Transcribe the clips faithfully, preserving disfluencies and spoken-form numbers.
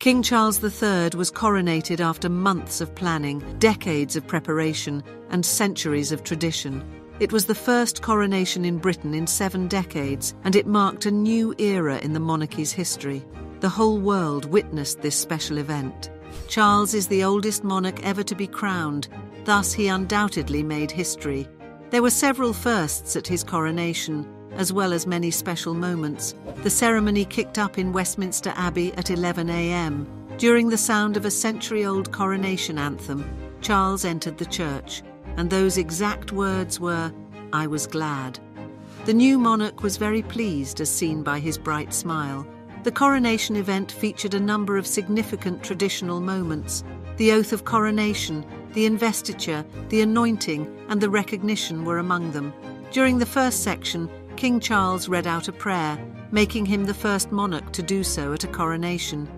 King Charles the third was coronated after months of planning, decades of preparation, and centuries of tradition. It was the first coronation in Britain in seven decades, and it marked a new era in the monarchy's history. The whole world witnessed this special event. Charles is the oldest monarch ever to be crowned, thus he undoubtedly made history. There were several firsts at his coronation, as well as many special moments. The ceremony kicked up in Westminster Abbey at eleven a m During the sound of a century-old coronation anthem, Charles entered the church, and those exact words were, "I was glad." The new monarch was very pleased, as seen by his bright smile. The coronation event featured a number of significant traditional moments: the oath of coronation, the investiture, the anointing, and the recognition were among them. During the first section, King Charles read out a prayer, making him the first monarch to do so at a coronation.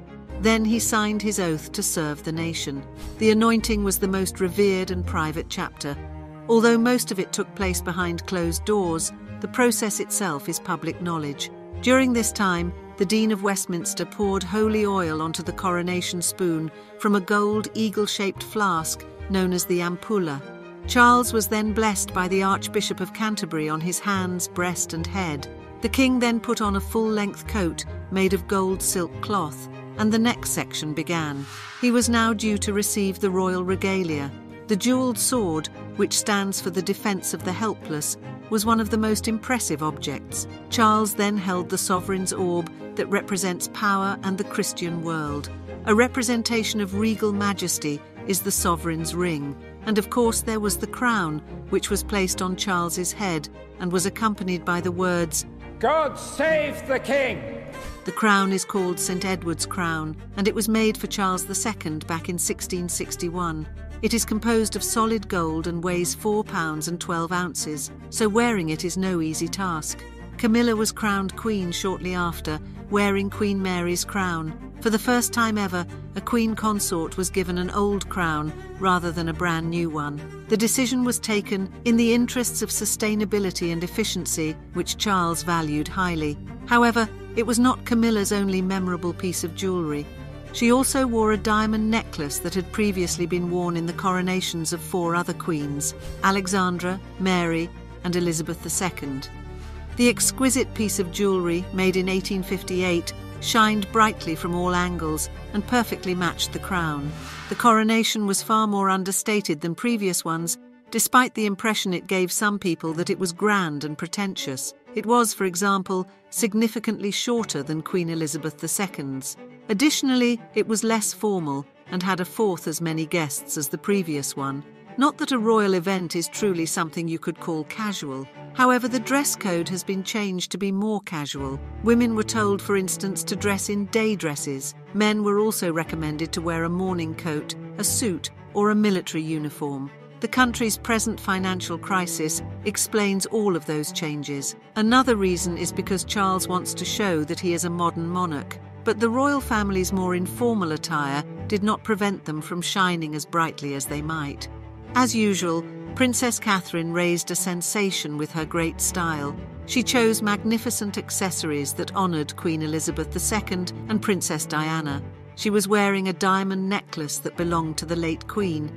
Then he signed his oath to serve the nation. The anointing was the most revered and private chapter. Although most of it took place behind closed doors, the process itself is public knowledge. During this time, the Dean of Westminster poured holy oil onto the coronation spoon from a gold eagle-shaped flask known as the ampulla. Charles was then blessed by the Archbishop of Canterbury on his hands, breast and head. The king then put on a full-length coat made of gold silk cloth, and the next section began. He was now due to receive the royal regalia. The jewelled sword, which stands for the defence of the helpless, was one of the most impressive objects. Charles then held the sovereign's orb that represents power and the Christian world. A representation of regal majesty is the sovereign's ring. And of course there was the crown, which was placed on Charles's head and was accompanied by the words, "God save the King!" The crown is called Saint Edward's Crown, and it was made for Charles the second back in sixteen sixty-one. It is composed of solid gold and weighs four pounds and twelve ounces, so wearing it is no easy task. Camilla was crowned queen shortly after, wearing Queen Mary's crown. For the first time ever, a queen consort was given an old crown rather than a brand new one. The decision was taken in the interests of sustainability and efficiency, which Charles valued highly. However, it was not Camilla's only memorable piece of jewellery. She also wore a diamond necklace that had previously been worn in the coronations of four other queens: Alexandra, Mary, and Elizabeth the second. The exquisite piece of jewellery, made in eighteen fifty-eight, shined brightly from all angles and perfectly matched the crown. The coronation was far more understated than previous ones, despite the impression it gave some people that it was grand and pretentious. It was, for example, significantly shorter than Queen Elizabeth the second's. Additionally, it was less formal and had a fourth as many guests as the previous one. Not that a royal event is truly something you could call casual. However, the dress code has been changed to be more casual. Women were told, for instance, to dress in day dresses. Men were also recommended to wear a morning coat, a suit, or a military uniform. The country's present financial crisis explains all of those changes. Another reason is because Charles wants to show that he is a modern monarch. But the royal family's more informal attire did not prevent them from shining as brightly as they might. As usual, Princess Catherine raised a sensation with her great style. She chose magnificent accessories that honoured Queen Elizabeth the second and Princess Diana. She was wearing a diamond necklace that belonged to the late Queen,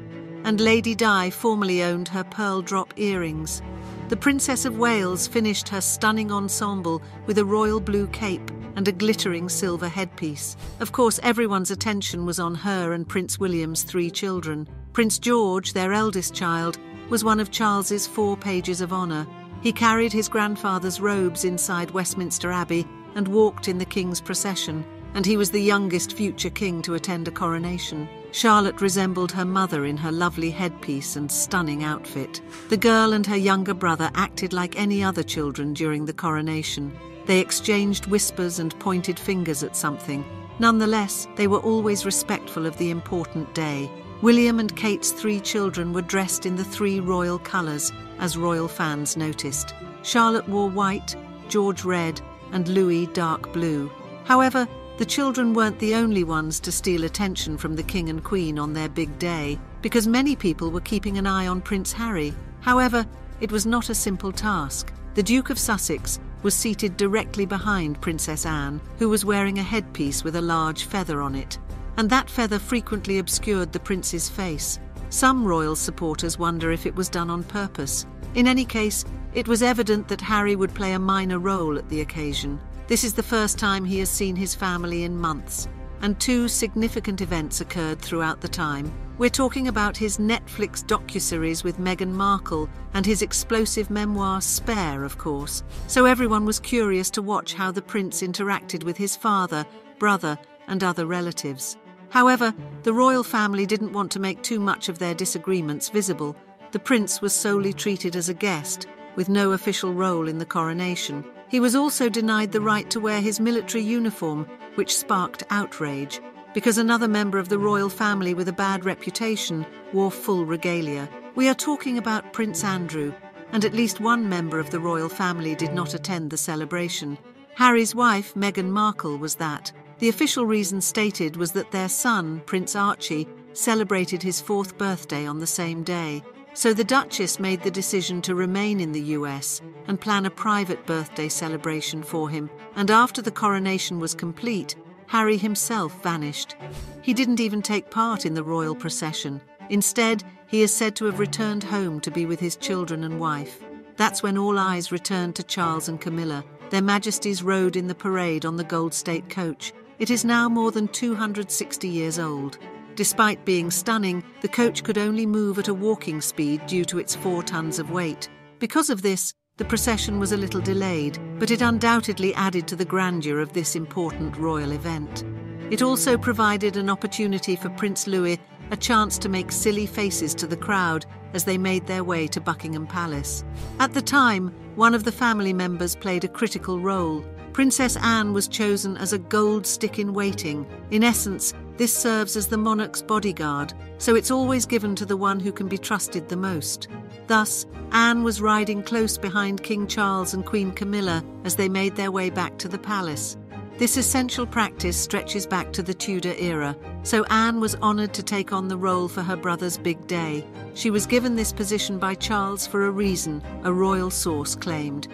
and Lady Di formerly owned her pearl drop earrings. The Princess of Wales finished her stunning ensemble with a royal blue cape and a glittering silver headpiece. Of course, everyone's attention was on her and Prince William's three children. Prince George, their eldest child, was one of Charles's four pages of honour. He carried his grandfather's robes inside Westminster Abbey and walked in the king's procession, and he was the youngest future king to attend a coronation. Charlotte resembled her mother in her lovely headpiece and stunning outfit. The girl and her younger brother acted like any other children during the coronation. They exchanged whispers and pointed fingers at something. Nonetheless, they were always respectful of the important day. William and Kate's three children were dressed in the three royal colours, as royal fans noticed. Charlotte wore white, George red, and Louis dark blue. However, the children weren't the only ones to steal attention from the king and queen on their big day, because many people were keeping an eye on Prince Harry. However, it was not a simple task. The Duke of Sussex was seated directly behind Princess Anne, who was wearing a headpiece with a large feather on it, and that feather frequently obscured the prince's face. Some royal supporters wonder if it was done on purpose. In any case, it was evident that Harry would play a minor role at the occasion. This is the first time he has seen his family in months, and two significant events occurred throughout the time. We're talking about his Netflix docuseries with Meghan Markle and his explosive memoir Spare, of course, so everyone was curious to watch how the prince interacted with his father, brother, and other relatives. However, the royal family didn't want to make too much of their disagreements visible. The prince was solely treated as a guest, with no official role in the coronation. He was also denied the right to wear his military uniform, which sparked outrage, because another member of the royal family with a bad reputation wore full regalia. We are talking about Prince Andrew, and at least one member of the royal family did not attend the celebration. Harry's wife, Meghan Markle, was that. The official reason stated was that their son, Prince Archie, celebrated his fourth birthday on the same day, so the Duchess made the decision to remain in the U S and plan a private birthday celebration for him, and after the coronation was complete, Harry himself vanished. He didn't even take part in the royal procession. Instead, he is said to have returned home to be with his children and wife. That's when all eyes returned to Charles and Camilla. Their Majesties rode in the parade on the Gold State Coach. It is now more than two hundred sixty years old. Despite being stunning, the coach could only move at a walking speed due to its four tons of weight. Because of this, the procession was a little delayed, but it undoubtedly added to the grandeur of this important royal event. It also provided an opportunity for Prince Louis, a chance to make silly faces to the crowd as they made their way to Buckingham Palace. At the time, one of the family members played a critical role. Princess Anne was chosen as a gold stick in waiting. In essence, this serves as the monarch's bodyguard, so it's always given to the one who can be trusted the most. Thus, Anne was riding close behind King Charles and Queen Camilla as they made their way back to the palace. This essential practice stretches back to the Tudor era, so Anne was honoured to take on the role for her brother's big day. She was given this position by Charles for a reason, a royal source claimed.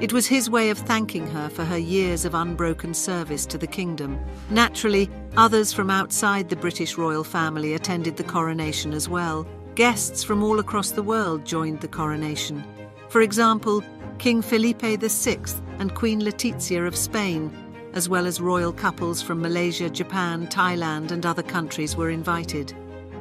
It was his way of thanking her for her years of unbroken service to the kingdom. Naturally, others from outside the British royal family attended the coronation as well. Guests from all across the world joined the coronation. For example, King Felipe the sixth and Queen Letizia of Spain, as well as royal couples from Malaysia, Japan, Thailand, and other countries were invited.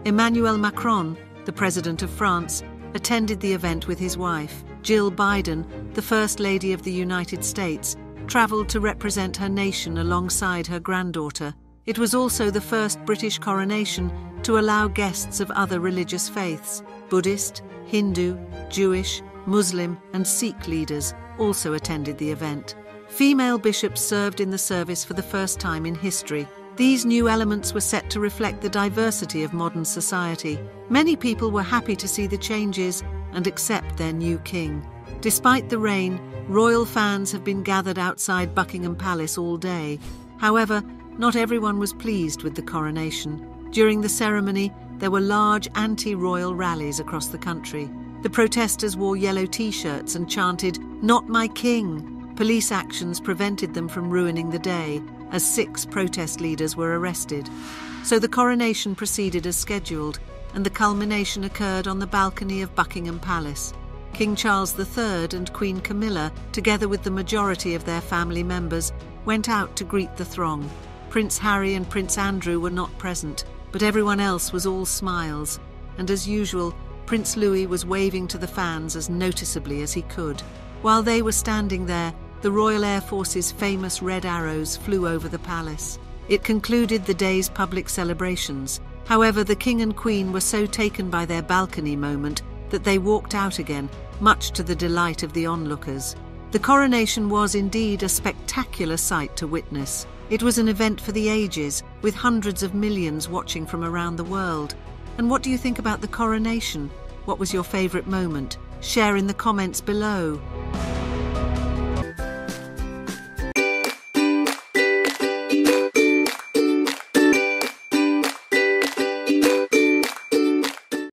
Emmanuel Macron, the President of France, attended the event with his wife. Jill Biden, the First Lady of the United States, travelled to represent her nation alongside her granddaughter. It was also the first British coronation to allow guests of other religious faiths. Buddhist, Hindu, Jewish, Muslim, and Sikh leaders also attended the event. Female bishops served in the service for the first time in history. These new elements were set to reflect the diversity of modern society. Many people were happy to see the changes and accept their new king. Despite the rain, royal fans have been gathered outside Buckingham Palace all day. However, not everyone was pleased with the coronation. During the ceremony, there were large anti-royal rallies across the country. The protesters wore yellow t-shirts and chanted, "Not my king!" Police actions prevented them from ruining the day, as six protest leaders were arrested. So the coronation proceeded as scheduled, and the culmination occurred on the balcony of Buckingham Palace. King Charles the third and Queen Camilla, together with the majority of their family members, went out to greet the throng. Prince Harry and Prince Andrew were not present, but everyone else was all smiles, and as usual, Prince Louis was waving to the fans as noticeably as he could. While they were standing there, the Royal Air Force's famous Red Arrows flew over the palace. It concluded the day's public celebrations. However, the King and Queen were so taken by their balcony moment that they walked out again, much to the delight of the onlookers. The coronation was indeed a spectacular sight to witness. It was an event for the ages, with hundreds of millions watching from around the world. And what do you think about the coronation? What was your favourite moment? Share in the comments below.